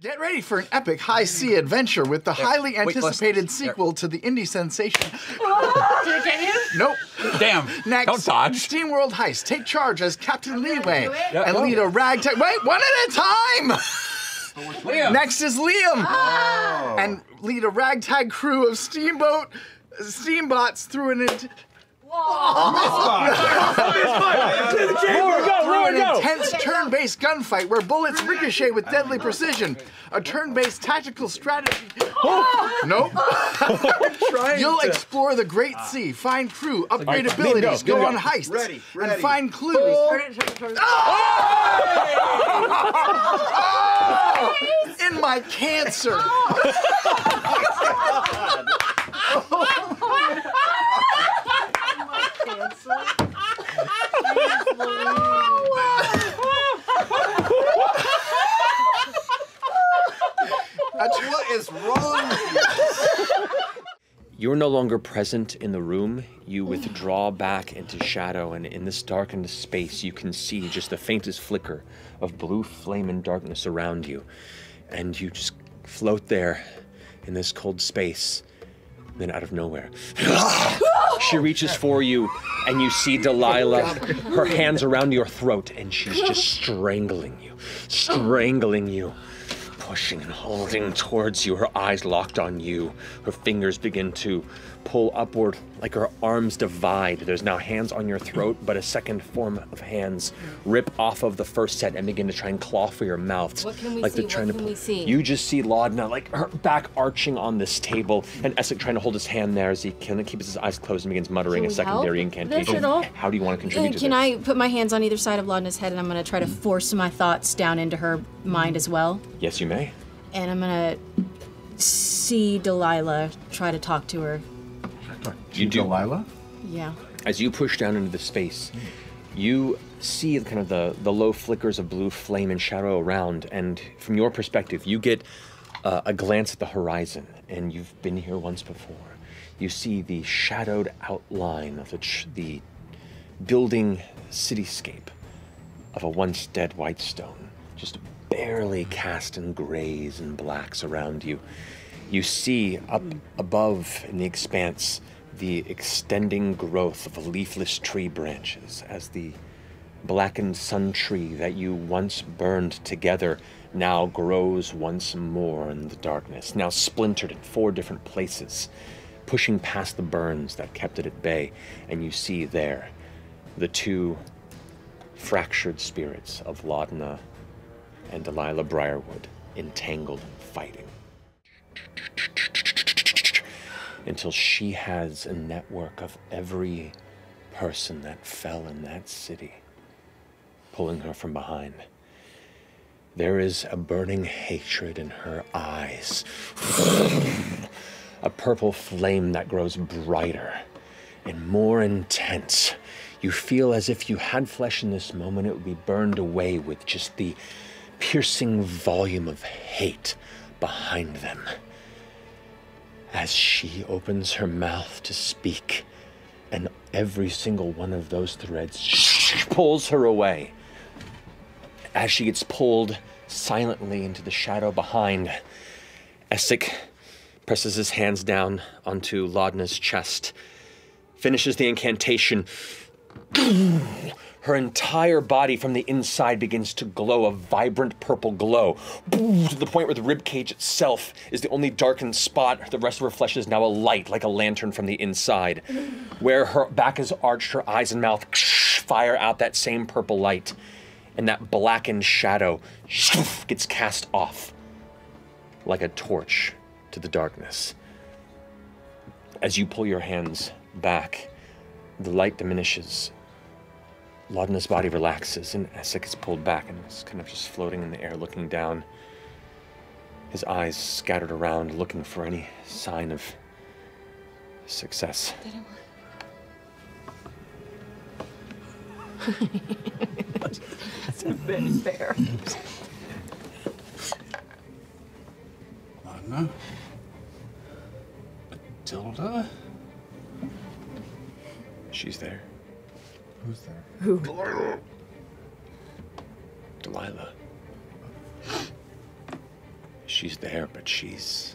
Get ready for an epic high sea adventure with the highly anticipated sequel to the indie sensation. Did it get you? Nope. Damn. Next, don't dodge. Steamworld Heist. Take charge as Captain Leeway and lead a ragtag. Wait, one at a time. Liam. Next is Liam, and lead a ragtag crew of steambots through an. Intense turn-based gunfight where bullets ricochet with deadly precision. A turn-based tactical strategy. Nope. You'll explore the Great Sea, find crew, upgrade abilities, go on heists, and find clues. In my cancer. What is wrong with you? You're no longer present in the room. You withdraw back into shadow, and in this darkened space, you can see just the faintest flicker of blue flame and darkness around you. And you just float there in this cold space. Then out of nowhere, she reaches for you, and you see Delilah, her hands around your throat, and she's just strangling you, pushing and holding towards you, her eyes locked on you. Her fingers begin to pull upward like her arms divide. There's now hands on your throat, but a second form of hands rip off of the first set and begin to try and claw for your mouth. What can we see? You just see Laudna, like her back arching on this table, and Essek trying to hold his hand there as he keeps his eyes closed and begins muttering a secondary incantation. How do you want to contribute to this? Can I put my hands on either side of Laudna's head, and I'm going to try to force my thoughts down into her mind as well? Yes, you may. And I'm going to see Delilah, try to talk to her. Delilah? Yeah. As you push down into the space, you see kind of the low flickers of blue flame and shadow around, and from your perspective, you get a glance at the horizon, and you've been here once before. You see the shadowed outline of the building cityscape of a once dead Whitestone, just barely cast in grays and blacks around you. You see up above in the expanse the extending growth of leafless tree branches as the blackened sun tree that you once burned together now grows once more in the darkness, now splintered in 4 different places, pushing past the burns that kept it at bay. And you see there the 2 fractured spirits of Laudna and Delilah Briarwood entangled and fighting. Until she has a network of every person that fell in that city, pulling her from behind. There is a burning hatred in her eyes, a purple flame that grows brighter and more intense. You feel as if you had flesh in this moment, it would be burned away with just the piercing volume of hate behind them. As she opens her mouth to speak, and every single one of those threads pulls her away. As she gets pulled silently into the shadow behind, Essek presses his hands down onto Laudna's chest, finishes the incantation. Her entire body from the inside begins to glow a vibrant purple glow, to the point where the ribcage itself is the only darkened spot. The rest of her flesh is now alight like a lantern from the inside. Where her back is arched, her eyes and mouth fire out that same purple light, and that blackened shadow gets cast off like a torch to the darkness. As you pull your hands back, the light diminishes. Laudna's body relaxes, and Essek is pulled back and is kind of just floating in the air, looking down. His eyes scattered around, looking for any sign of success. That's a bit fair. Laudna? Matilda? She's there. Who's there? Who? Delilah. Delilah. She's there, but she's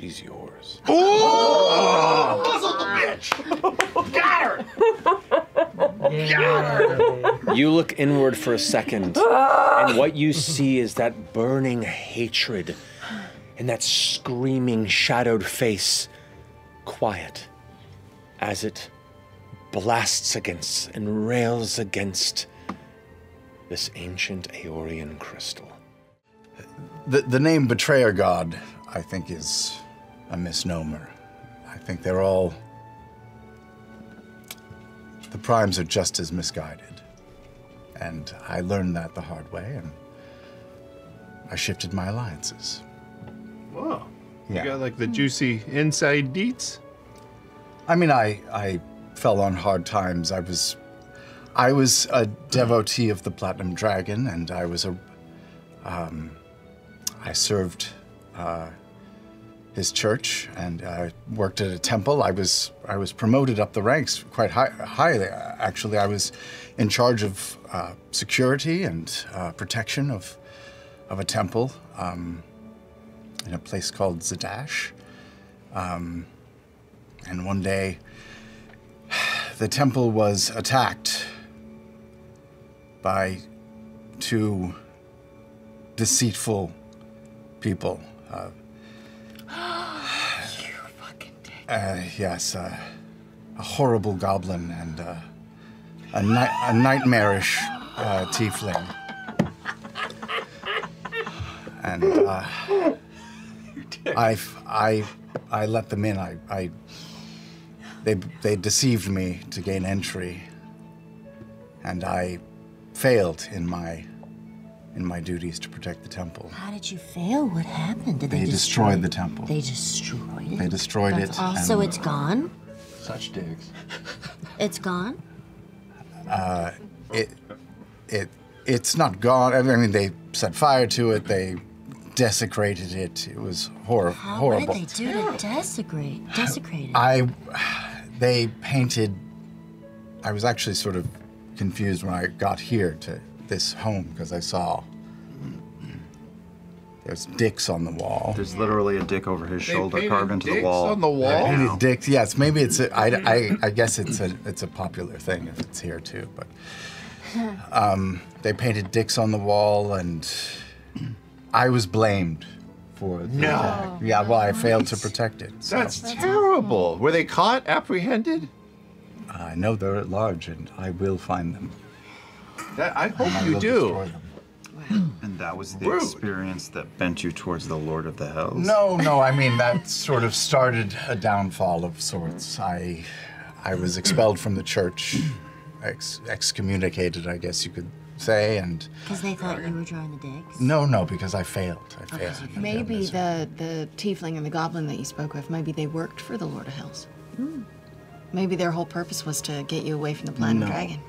yours. Ooh! Oh! Muzzled the bitch! Got her! Yeah. Got her! You look inward for a second, and what you see is that burning hatred and that screaming, shadowed face, quiet as it blasts against and rails against this ancient Aeorian crystal. The name Betrayer God, I think, is a misnomer. I think they're all... The primes are just as misguided. And I learned that the hard way, and I shifted my alliances. Whoa. Yeah. You got, like, the juicy inside deets? I mean, I fell on hard times. I was a devotee of the Platinum Dragon, and I was a... I served his church and worked at a temple. I was promoted up the ranks quite highly. Actually, I was in charge of security and protection of a temple in a place called Zadash. And one day, the temple was attacked by two deceitful people. You fucking dick. Yes, a horrible goblin and a nightmarish tiefling. And I let them in. They deceived me to gain entry, and I failed in my duties to protect the temple. How did you fail? What happened? Did they destroyed the temple. They destroyed it? They destroyed it. So it's gone? Such digs. It's gone? It's not gone. I mean, they set fire to it. They desecrated it. It was horrible. What did they do to desecrate it? They painted... I was actually sort of confused when I got here to this home, because I saw there's dicks on the wall. There's literally a dick over his shoulder carved into the wall. Dicks on the wall? Painted dicks, yes. Maybe it's a, I guess it's a popular thing if it's here too. But they painted dicks on the wall, and I was blamed for the attack. Yeah, well, I failed to protect it. So. That's terrible. Were they caught? Apprehended? I know they're at large, and I will find them. That, I hope you do. Wow. And that was the experience that bent you towards the Lord of the Hells? No, I mean, that sort of started a downfall of sorts. I was expelled from the church, excommunicated, I guess you could say, and... Because they thought you were drawing the dicks? No, because I failed. I failed. Maybe the tiefling and the goblin that you spoke of, maybe they worked for the Lord of Hells. Mm. Maybe their whole purpose was to get you away from the Platinum Dragon.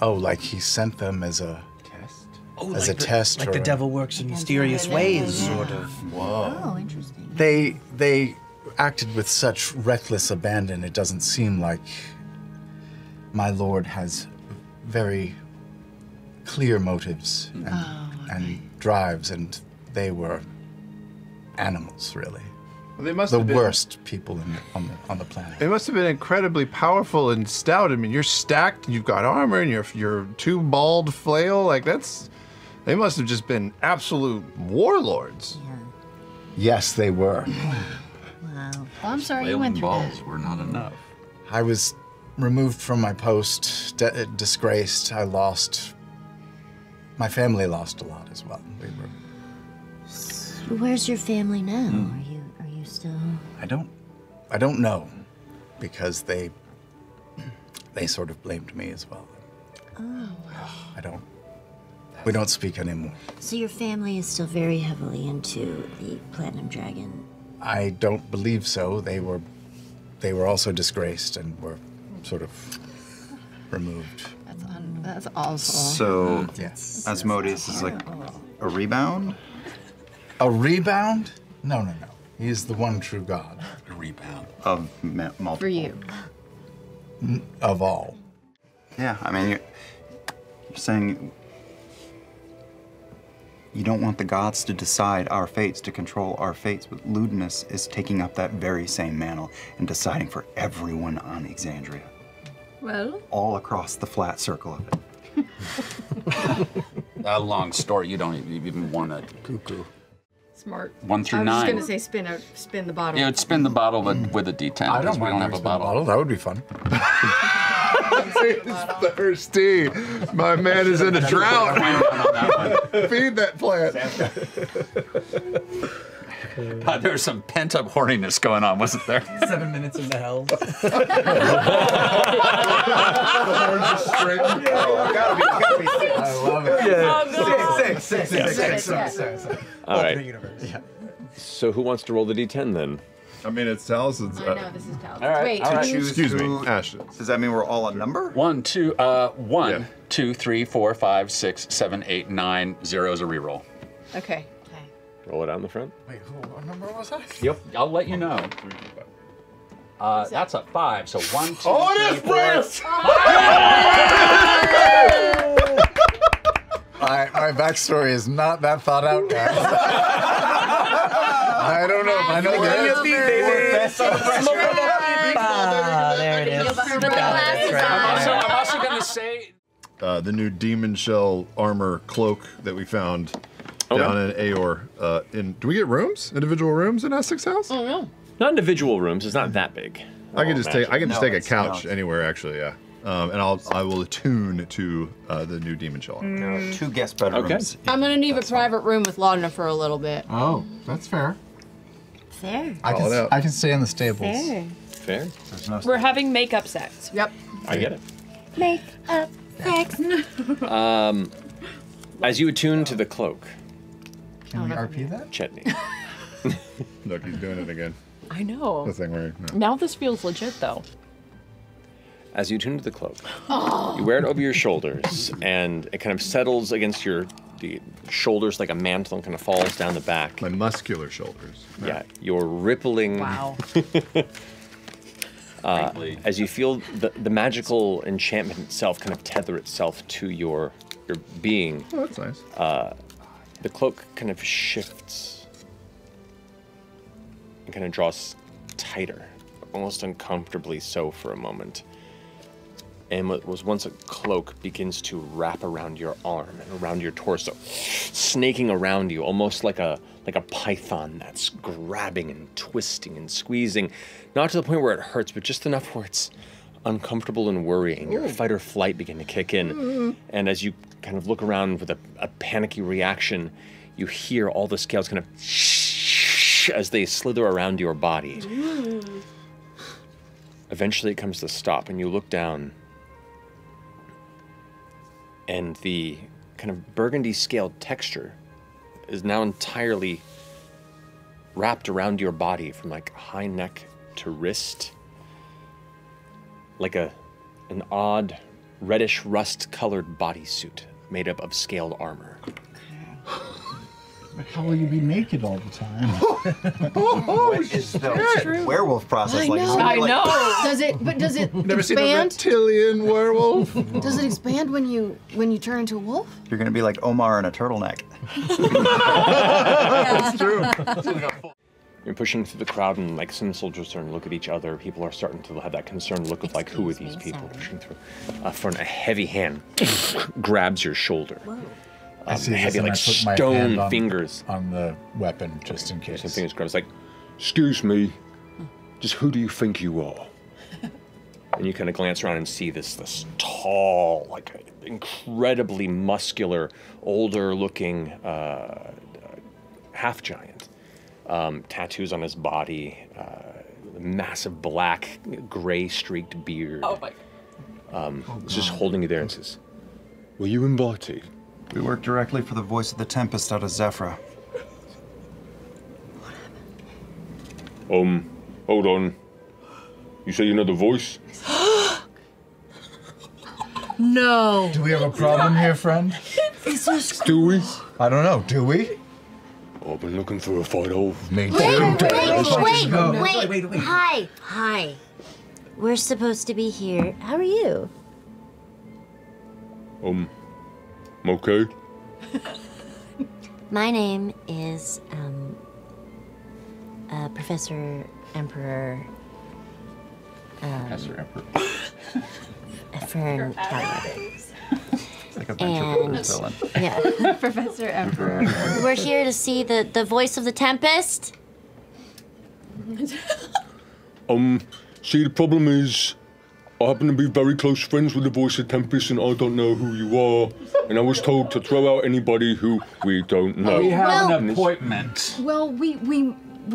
Oh, like he sent them as a test? Oh, as like a test. Like the devil works in mysterious ways, sort of. Whoa. Oh, interesting. They acted with such reckless abandon, it doesn't seem like my Lord has very clear motives and drives, and they were animals, really. Well, they must have been the worst people on the planet. They must have been incredibly powerful and stout. I mean, you're stacked, and you've got armor, and you're two bald flail. Like, that's... They must have just been absolute warlords. Yeah. Yes, they were. Wow. Well, I'm sorry you went through that. Balls were not enough. I was removed from my post, disgraced. I lost... My family lost a lot as well. We were... So where's your family now? Mm. Still. I don't know, because they sort of blamed me as well. Oh. We don't speak anymore. So your family is still very heavily into the Platinum Dragon? I don't believe so. They were also disgraced and were sort of removed. That's awful. So, yes. Asmodeus is like a rebound? A rebound? No. He is the one true God. A rebound. Of multiple. For you. Of all. Yeah, I mean, you're saying You don't want the gods to decide our fates, to control our fates, but Ludinus is taking up that very same mantle and deciding for everyone on Exandria. Well? All across the flat circle of it. A long story, you don't even want to cuckoo. Smart. 1 through 9. I was just going to say spin the bottle. Yeah, spin the bottle with a D10. I don't mind having a bottle. That would be fun. He's thirsty. My man is in a drought. Feed that plant. God, there was some pent-up horniness going on, wasn't there? 7 minutes into hell. I love it. Yeah. Six. All right. So who wants to roll the D10 then? I mean, it's Talisman's. I know, this is Talisman's. All right. Wait, excuse me. Ashes. Does that mean we're all a number? 1, 2, yeah. 2, 3, 4, 5, 6, 7, 8, 9, 0 is a reroll. Okay. Roll it out in the front. Wait, what number was that? Yep, I'll let you know. That's a 5, so 1, 2, 3, 4. Oh, it is, Brace! My backstory is not that thought out, guys. I don't know if I know this. There it is. I'm also going to say the new demon shell armor cloak that we found down in Aeor. Do we get rooms? Individual rooms in Essek's house? Oh no, not individual rooms. It's not that big. I can just take a couch anywhere, actually. Yeah. And I will attune to the new demon shell. Mm. 2 guest bedrooms. Okay. I'm gonna need a private room with Laudna for a little bit. Oh, that's fair. Fair. I can stay in the stables. Fair. No, we're having makeup sex. Yep. I get it. Makeup sex. As you attune to the cloak. Can we RP that? Chetney. Look, he's doing it again. I know. Now this feels legit though. As you attune to the cloak, you wear it over your shoulders, and it kind of settles against the shoulders like a mantle and kind of falls down the back. My muscular shoulders. Yeah, you're rippling. Wow. As you feel the magical enchantment itself kind of tether itself to your being. Oh, that's nice. The cloak kind of shifts and kind of draws tighter, almost uncomfortably so for a moment. And what was once a cloak begins to wrap around your arm and around your torso, snaking around you, almost like a python that's grabbing and twisting and squeezing, not to the point where it hurts, but just enough where it's uncomfortable and worrying. Your fight or flight begin to kick in, and as you kind of look around with a panicky reaction, you hear all the scales kind of as they slither around your body. Eventually it comes to stop, and you look down, and the kind of burgundy scaled texture is now entirely wrapped around your body from like high neck to wrist, like an odd reddish rust colored bodysuit made up of scaled armor. How will you be naked all the time? What is the werewolf process like? I know. Does it? But does it never expand? Seen a reptilian werewolf. Does it expand when you turn into a wolf? You're gonna be like Omar in a turtleneck. That's true. You're pushing through the crowd, and like some soldiers starting to look at each other. People are starting to have that concerned look of like, who are these people pushing through? From a heavy hand grabs your shoulder. Whoa. Heavy, like stone fingers on the weapon, just in case. Something is grabs like, "Excuse me, just who do you think you are?" And you kind of glance around and see this tall, like incredibly muscular, older-looking half giant, tattoos on his body, massive black, gray-streaked beard. Oh my! Just holding you there and says, "Were you invited?" We work directly for the voice of the Tempest out of Zephra. Hold on. You say you know the voice? No. Do we have a problem here, friend? Do we? I don't know. Do we? I've been looking for a fight off. Wait. Hi. We're supposed to be here. How are you? I'm okay. My name is Professor Emperor. Professor Emperor. Fern Talviel. It's like a bunch of villain. Yeah, Professor Emperor. We're here to see the voice of the Tempest. See, the problem is, I happen to be very close friends with the voice of Tempest, and I don't know who you are. And I was told to throw out anybody who we don't know. We have an appointment. Well, we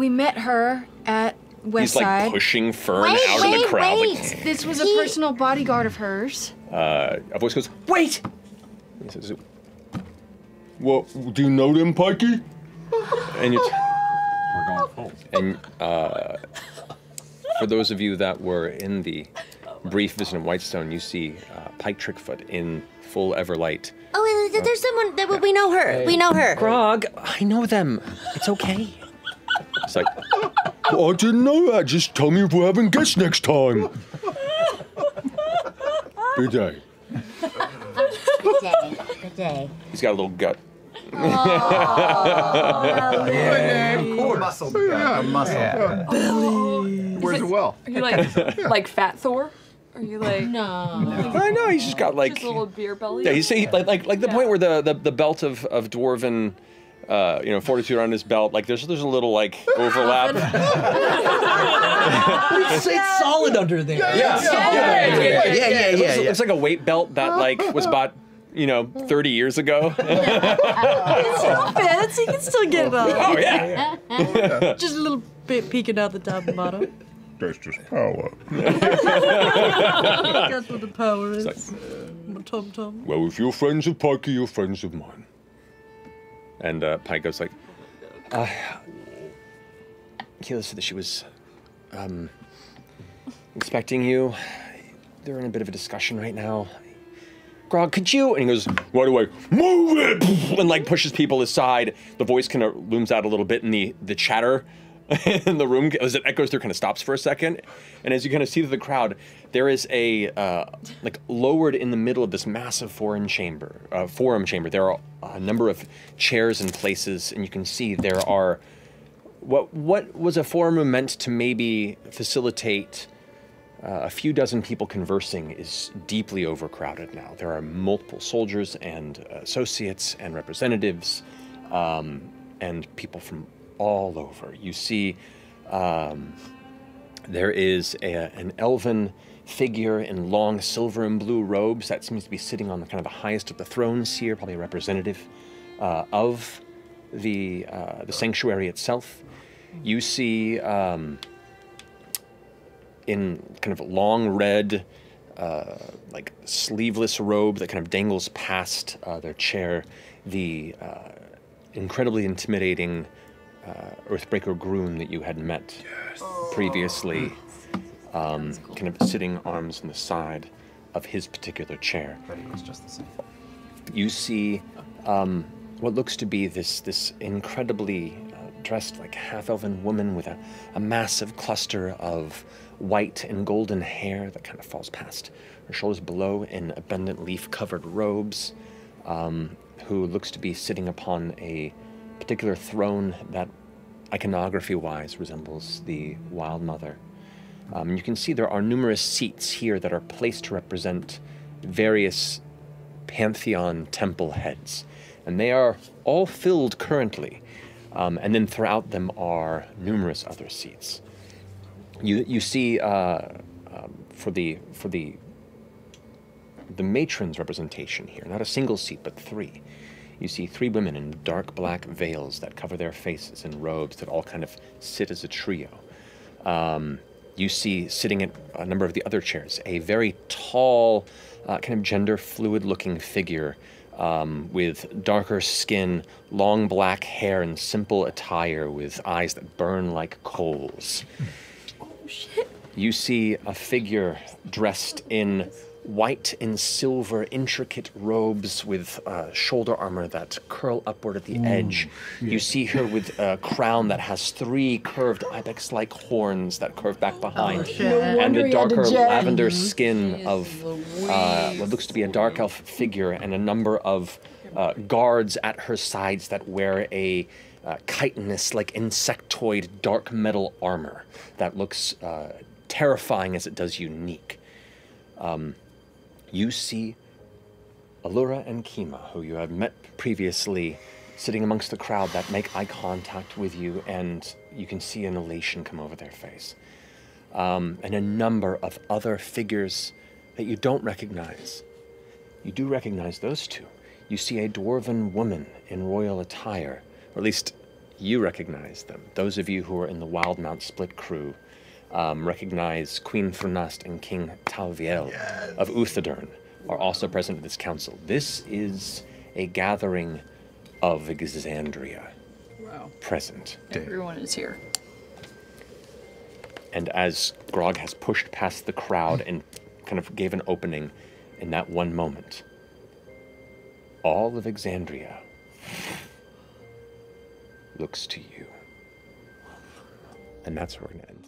met her at Westside. He's like pushing Fern out of the crowd. Wait. This was a personal bodyguard of hers. A voice goes, "Wait!" He says, "What? Do you know them, Pikey?" And it's we're going full. And for those of you that were in the brief visit in Whitestone, you see Pike Trickfoot in full Everlight. Oh, there's someone that we know her. Hey. We know her. Grog, I know them. It's okay. It's like, well, I didn't know that. Just tell me if we're having guests next time. Good day. Good day. Good day. He's got a little gut. Oh, muscle. Yeah, muscle. Yeah. Belly. Where's the well? Are you like Fat Thor? Are you like no? I know he's just got like just a little beer belly. Yeah, you see, like the point where the belt of dwarven, you know, fortitude on his belt. Like there's a little like overlap. It's solid under there. Yeah. It's like a weight belt that like was bought, you know, 30 years ago. It's not bad, so you can still get it on. Oh, yeah. Just a little bit peeking out the top and bottom. That's just power. That's what the power is. Like, tom-tom. Well, if you're friends of Pikey, you're friends of mine. And Pike goes like, Kayla said that she was expecting you. They're in a bit of a discussion right now. Grog, could you? And he goes right away, move it! And like pushes people aside. The voice kind of looms out a little bit, and the chatter in the room, as it echoes through, kind of stops for a second. And as you kind of see through the crowd, there is a, like lowered in the middle of this massive forum chamber, there are a number of chairs and places, and you can see there are, what was a forum room meant to maybe facilitate a few dozen people conversing is deeply overcrowded now. There are multiple soldiers and associates and representatives and people from all over. You see there is an elven figure in long silver and blue robes that seems to be sitting on the kind of the highest of the thrones here, probably a representative of the sanctuary itself. You see in kind of a long red, like sleeveless robe that kind of dangles past their chair, the incredibly intimidating Earthbreaker Groon that you had met previously, cool. Kind of sitting arms on the side of his particular chair. But it was just the same. You see what looks to be this incredibly dressed like half-elven woman with a massive cluster of white and golden hair that kind of falls past her shoulders below in abundant leaf-covered robes, who looks to be sitting upon a particular throne that iconography-wise resembles the Wild Mother. You can see there are numerous seats here that are placed to represent various pantheon temple heads, and they are all filled currently. And then throughout them are numerous other seats. You see for the matron's representation here, not a single seat, but three. You see three women in dark black veils that cover their faces and robes that all kind of sit as a trio. You see sitting at a number of the other chairs, a very tall, kind of gender fluid looking figure with darker skin, long black hair, and simple attire with eyes that burn like coals. You see a figure dressed in white and silver intricate robes with shoulder armor that curl upward at the edge. Yeah. You see her with a crown that has three curved ibex-like horns that curve back behind, and a darker lavender skin of what looks to be a dark elf figure and a number of guards at her sides that wear a chitinous, like insectoid dark metal armor that looks terrifying as it does unique. You see Allura and Kima, who you had met previously, sitting amongst the crowd that make eye contact with you, and you can see an elation come over their face. And a number of other figures that you don't recognize. You do recognize those two. You see a dwarven woman in royal attire, or at least you recognize them. Those of you who are in the Wildemount split crew recognize Queen Furnast and King Talviel of Uthodern are also present at this council. This is a gathering of Exandria present. Everyone is here. And as Grog has pushed past the crowd and kind of gave an opening in that one moment, all of Exandria looks to you. And that's where we're going to end.